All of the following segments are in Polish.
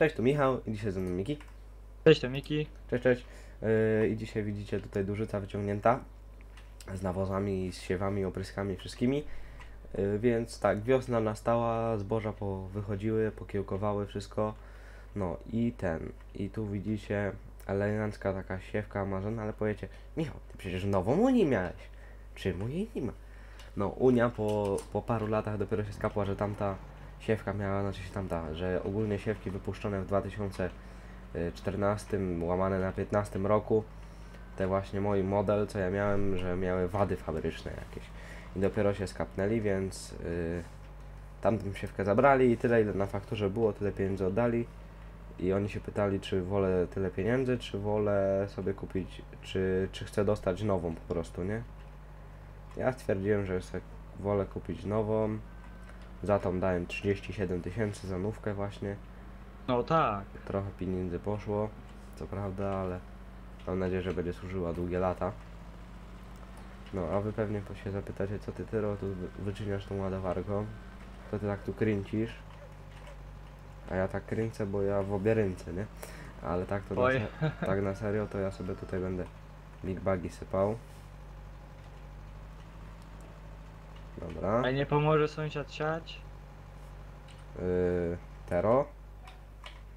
Cześć, tu Michał i dzisiaj ze mną Miki. Cześć, to Miki. Cześć, cześć. I dzisiaj widzicie tutaj dużyca wyciągnięta z nawozami, z siewami, opryskami, wszystkimi. Więc tak, wiosna nastała, zboża wychodziły, pokiełkowały wszystko. No i tu widzicie elegancka taka siewka Amazon, ale powiecie, Michał, ty przecież nową Unię miałeś, czemu jej nie ma? No Unia po paru latach dopiero się skapła, że tamta siewka miała, znaczy się tamta, że ogólnie siewki wypuszczone w 2014 łamane na 2015 roku, te właśnie mój model, co ja miałem, że miały wady fabryczne jakieś i dopiero się skapnęli, więc tamtym siewkę zabrali i tyle, ile na fakturze było, tyle pieniędzy oddali. I oni się pytali, czy wolę tyle pieniędzy, czy wolę sobie kupić, czy chcę dostać nową po prostu, nie? Ja stwierdziłem, że sobie wolę kupić nową. Za tą dałem 37 tysięcy za nówkę właśnie. No tak. Trochę pieniędzy poszło, co prawda, ale mam nadzieję, że będzie służyła długie lata. No, a wy pewnie się zapytacie, co ty, Tyro, tu wyczyniasz tą ładowarką? Co ty tak tu kręcisz? A ja tak kręcę, bo ja w obie ręce, nie? Ale tak to tak na serio, to ja sobie tutaj będę big bagi sypał. Dobra. A nie pomoże sąsiad siać? Tero?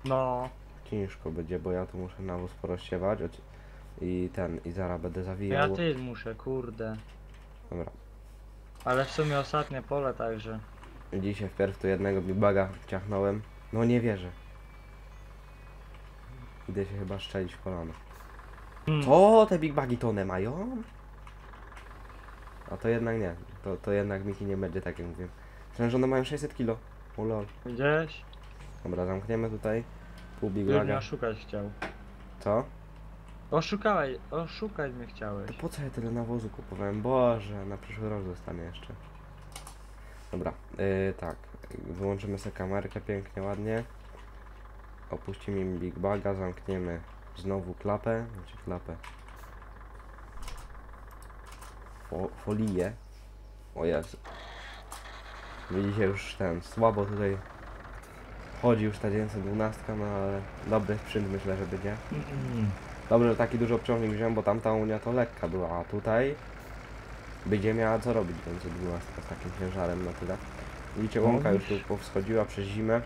No. Ciężko będzie, bo ja tu muszę nawóz porozsiewać i zaraz będę zawijał. Ja też muszę, kurde. Dobra. Ale w sumie ostatnie pole także. Dzisiaj wpierw tu jednego big baga ciachnąłem. No nie wierzę. Idę się chyba szczelić w kolano. Co? Te big bagi to one mają? A to jednak nie. To jednak Miki nie będzie, tak jak mówiłem. Przecież że one mają 600 kilo. Ulol. Gdzieś? Dobra, zamkniemy tutaj. Pół big baga. Mnie oszukać chciał. Co? Oszukać mnie chciałeś. To po co ja tyle nawozu kupowałem? Boże, na przyszły rok zostanie jeszcze. Dobra, tak. Wyłączymy sobie kamerkę pięknie, ładnie. Opuścimy big baga, zamkniemy znowu klapę, znaczy klapę. Folię. O Jezu. Widzicie już słabo tutaj chodzi już ta 912, no ale dobry sprzęt myślę, że będzie. Dobrze, że taki duży obciążnik wziąłem, bo tamta Unia to lekka była, a tutaj będzie miała co robić 912 z takim ciężarem na tyle. Widzicie, łąka już tu powschodziła przez zimę.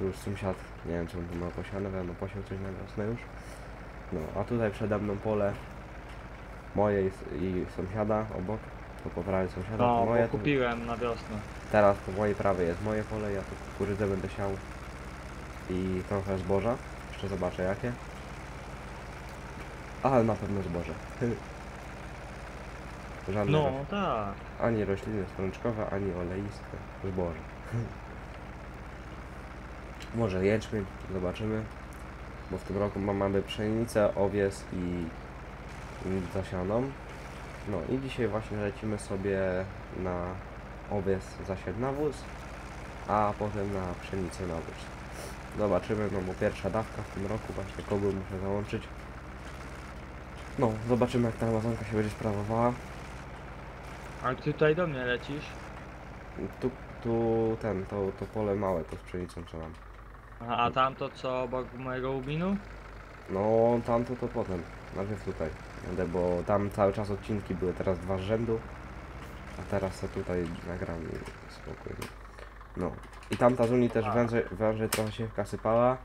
Już sąsiad, nie wiem czy on tu ma posiane, no posiał coś na wiosnę już. No, a tutaj przede mną pole moje i sąsiada obok. To po prawej sąsiada, no, to moje. No, kupiłem na wiosnę. Teraz po mojej prawej jest moje pole, ja tu kukurydzę będę siał i trochę zboża. Jeszcze zobaczę jakie. Ale na pewno zboże. Żadne no, tak. Ani rośliny strączkowe, ani oleiste. Zboże. Może jęczmień, zobaczymy. Bo w tym roku mamy pszenicę, owies i zasianą. No i dzisiaj właśnie lecimy sobie na owies zasiad nawóz, a potem na pszenicę nawóz. Zobaczymy, no bo pierwsza dawka w tym roku, właśnie kogoś muszę załączyć. No, zobaczymy jak ta amazonka się będzie sprawowała. A ty tutaj do mnie lecisz? To pole małe, to z pszenicą co mam. Aha, a tamto co obok mojego łubinu? No, tamto to potem. Najpierw tutaj będę, bo tam cały czas odcinki były, teraz dwa z rzędu. A teraz to tutaj nagram spokojnie. No, i tamta z Unii też węże trochę się kasypała.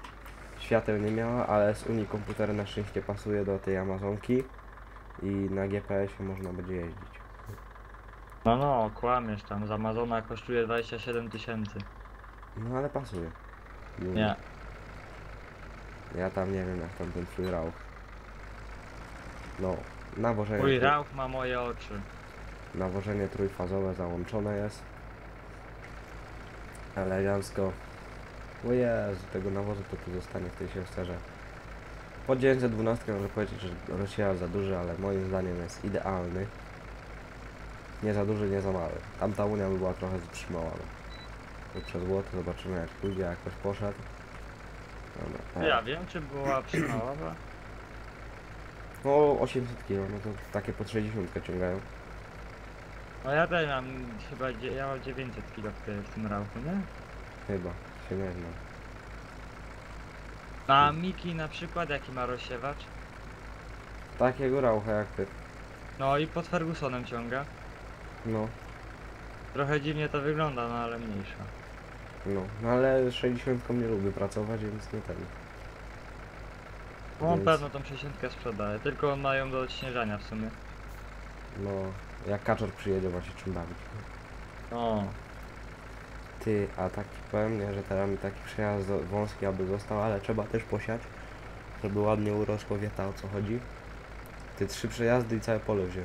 Świateł nie miała, ale z Unii komputer na szczęście pasuje do tej amazonki. I na GPS-ie można będzie jeździć. No no, kłamiesz tam, z Amazona kosztuje 27 tysięcy. No ale pasuje. Nie. Ja tam nie wiem jak tam ten twój Rauch. No, nawożenie... Mój Rauch ma moje oczy. Nawożenie trójfazowe załączone jest. Elegancko. O Jezu, tego nawozu to tu zostanie w tej siewce. Po 912 może powiedzieć, że rozsiał za duży, ale moim zdaniem jest idealny. Nie za duży, nie za mały. Tamta Unia by była trochę zatrzymała. No. Przez złoto zobaczymy jak pójdzie, jak ktoś poszedł. Dobra, ja wiem, czy była przymała. No 800 kg, no to takie po 60 ciągają. No ja też mam chyba, ja mam 900 kg w tym rauchu, nie? Chyba, się nie znam. A Miki na przykład jaki ma rozsiewacz? Takiego Raucha jak ty. No i pod Fergusonem ciąga. No. Trochę dziwnie to wygląda, no ale mniejsza. No, no ale 60 nie lubię pracować, więc nie ten. On więc... pewno tą 60 sprzedaje, tylko mają do odśnieżania w sumie. No, jak kaczor przyjedzie właśnie czym bawić. O. Ty, a tak powiem, nie, że teraz mi taki przejazd wąski aby został, ale trzeba też posiać, żeby ładnie urosło, wie ta o co chodzi. Ty 3 przejazdy i całe pole wziął.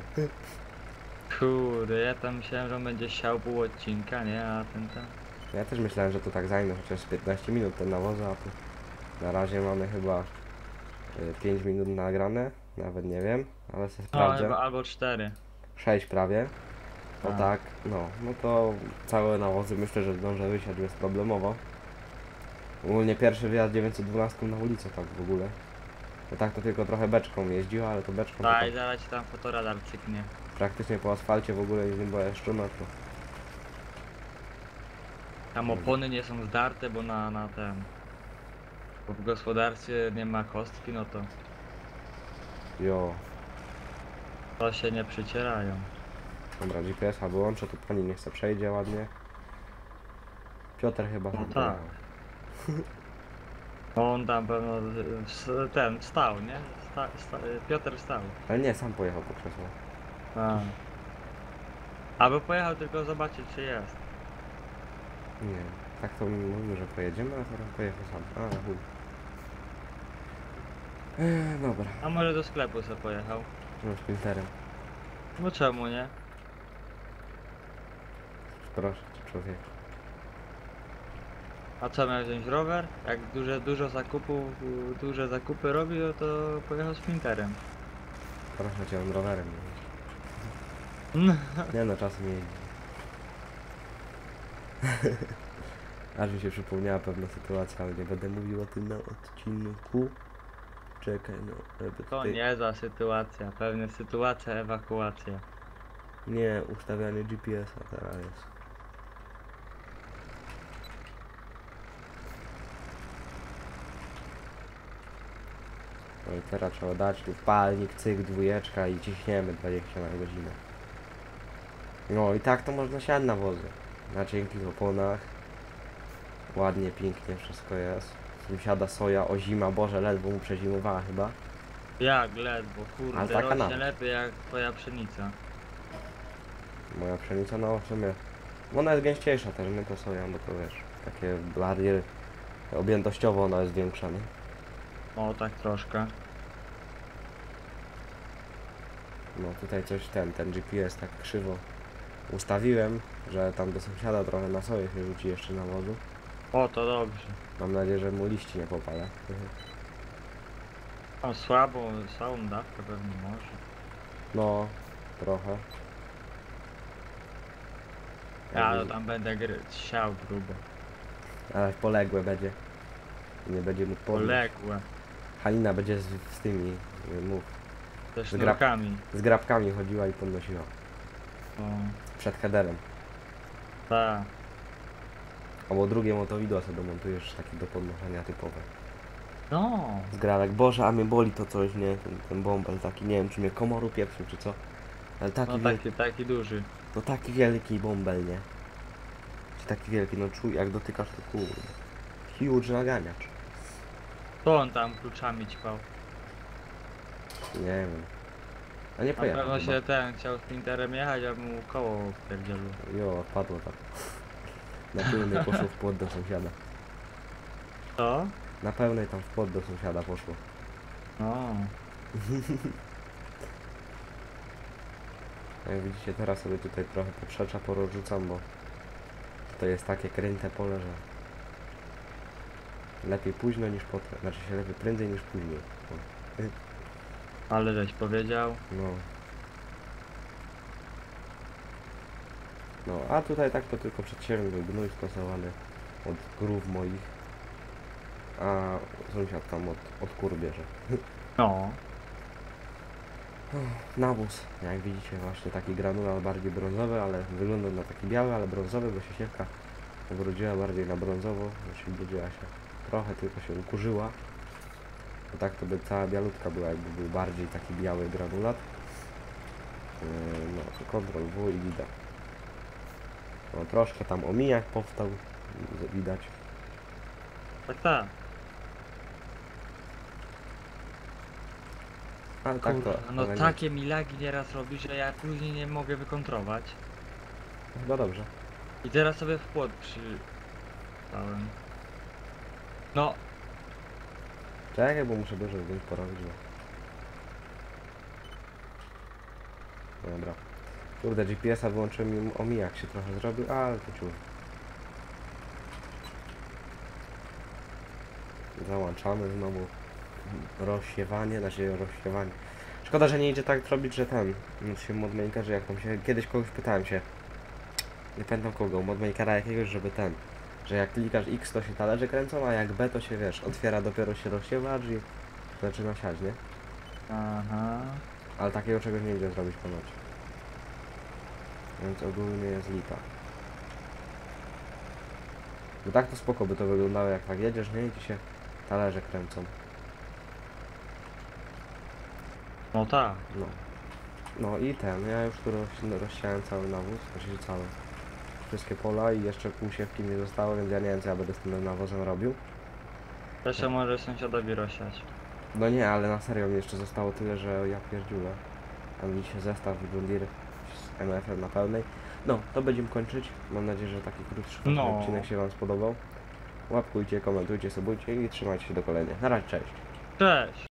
Kurde, ja tam myślałem, że on będzie siał pół odcinka, nie? A ten tam... Ja też myślałem, że to tak zajmie chociaż 15 minut ten nawoz, a tu na razie mamy chyba 5 minut nagrane, nawet nie wiem, ale sobie sprawdzę. No, albo 4. 6 prawie. No tak, no to całe nawozy myślę, że zdążę wysiać bezproblemowo. Ogólnie pierwszy wyjazd 912 na ulicę tak w ogóle. No tak to tylko trochę beczką jeździła, ale to beczką... Daj, zaraz tam fotoradar cyknie. Praktycznie po asfalcie w ogóle nie była jeszcze metru. Tam opony nie są zdarte, bo na ten... Bo w gospodarstwie nie ma kostki, no to... Jo. To się nie przycierają. Dobra, GPS-a wyłączę, tu pani niech se przejdzie ładnie. Piotr chyba tam. No tak. On tam pewno ten wstał, nie? Piotr wstał. Ale nie, sam pojechał po krzesło. A. Albo pojechał tylko zobaczyć czy jest. Nie, tak to mówimy, że pojedziemy, a teraz pojechał sam. A, chuj. Dobra. A może do sklepu se pojechał? No, z filterem. No czemu nie? Proszę cię, człowieku. A co, miał wziąć rower? Jak duże zakupy robi, to pojechał z Pinterem. Proszę cię, on rowerem jeździ. Nie no, czasem jeździ. Aż mi się przypomniała pewna sytuacja, ale nie będę mówił o tym na odcinku. Czekaj, no... To nie za sytuacja, pewnie sytuacja, ewakuacja. Nie, ustawianie GPS-a teraz jest. No i teraz trzeba dać tu palnik, cyk, dwójeczka i ciśniemy 20 na godzinę. No i tak to można siać na wozy. Na cienkich oponach. Ładnie, pięknie wszystko jest. Siada soja, ozima, boże, ledwo mu przezimowała chyba. Jak ledwo, kurde, ale taka rośnie lepiej jak twoja pszenica. Moja pszenica, no w sumie, ona jest gęściejsza też, nie to soja, bo to wiesz, takie bardziej objętościowo ona jest większa, nie? O, tak troszkę. No tutaj coś, ten GPS tak krzywo ustawiłem, że tam do sąsiada trochę na soję się rzuci jeszcze na wodę. O, to dobrze. Mam nadzieję, że mu liści nie popada. O, słabą dawkę pewnie może. No, trochę. Ja to tam będę siał grubo. Ale poległe będzie. Nie będzie mógł podnieść. Poległe. Halina będzie z tymi, mów. Ze sznurkami. Z grabkami chodziła i podnosiła. O. Przed headerem. Tak. Albo drugie motowidła sobie domontujesz takie do podnoszenia typowe. No. Z grabek. Boże, a mnie boli to coś, nie? Ten bąbel taki, nie wiem czy mnie komoru pieprzył czy co. Ale taki, no, taki duży. To taki wielki bąbel, nie? Czy taki wielki, no czuj, jak dotykasz to kurde. Huge naganiacz. To on tam kluczami ćpał. Nie wiem. A nie pojechał. Na pewno się ten chciał z Pinterem jechać, a mu koło pierdzielu. Jo, padło tak. Na pełnej poszło w płot do sąsiada. Co? Na pełnej tam w płot do sąsiada poszło. O. No jak widzicie, teraz sobie tutaj trochę poprzecza porozrzucam, bo to jest takie kręte pole, że lepiej późno niż potem, znaczy się lepiej prędzej niż później. Ale żeś powiedział. No. No, a tutaj tak to tylko przedsięwziął gnój skosowany od grów moich, a sąsiad tam od kur bierze. No. Nawóz, jak widzicie właśnie taki granulat bardziej brązowy, ale wygląda na taki biały, ale brązowy, bo się siewka obrodziła bardziej na brązowo, znaczy obrodziła się trochę, tylko się ukurzyła, Bo tak to by cała bialutka była, jakby był bardziej taki biały granulat. No to kontrol W i widać. No troszkę tam omijak powstał, widać. Tak, tak. Ale tak to, no ale takie mi lagi nieraz robi, że ja później nie mogę wykontrować. Chyba dobrze. I teraz sobie w płot przystałem. No. Czekaj, bo muszę dużo zdjęć porobić. Bo... Dobra. Kurde, GPS-a wyłączyłem, omijak się trochę zrobił, ale to ciur. Załączamy znowu rozsiewanie, znaczy rozsiewanie. Szkoda, że nie idzie tak zrobić, że ten modmakerzy, jak tam się kiedyś kogoś pytałem się, nie pamiętam kogo, modmakera jakiegoś, żeby ten, że jak klikasz X to się talerze kręcą, a jak B to się, wiesz, otwiera, dopiero się rozsiewa, czyli zaczyna siać, nie? Aha. Ale takiego czegoś nie idzie zrobić ponoć. Więc ogólnie jest lipa. Bo tak to spoko by to wyglądało, jak tak jedziesz, nie? I ci się talerze kręcą. No tak. No. No i ten, ja już tu rozsiałem cały nawóz, znaczy cały. Wszystkie pola i jeszcze pół siewki nie zostało, więc ja nie wiem co ja będę z tym nawozem robił. Jeszcze no. Może sąsiadowi rozsiać. No nie, ale na serio mi jeszcze zostało tyle, że ja pierdziulę. A mi się zestaw Bundir z MF-em na pełnej. No, to będziemy kończyć. Mam nadzieję, że taki krótszy no. Odcinek się wam spodobał. Łapkujcie, komentujcie, subujcie i trzymajcie się do kolejnych. Na razie, cześć. Cześć.